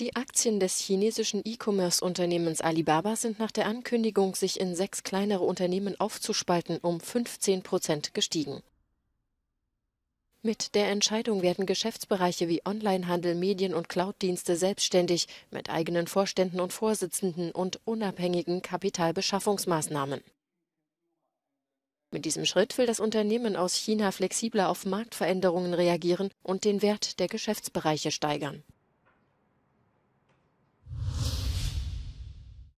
Die Aktien des chinesischen E-Commerce-Unternehmens Alibaba sind nach der Ankündigung, sich in 6 kleinere Unternehmen aufzuspalten, um 15% gestiegen. Mit der Entscheidung werden Geschäftsbereiche wie Onlinehandel, Medien und Cloud-Dienste selbstständig, mit eigenen Vorständen und Vorsitzenden und unabhängigen Kapitalbeschaffungsmaßnahmen. Mit diesem Schritt will das Unternehmen aus China flexibler auf Marktveränderungen reagieren und den Wert der Geschäftsbereiche steigern.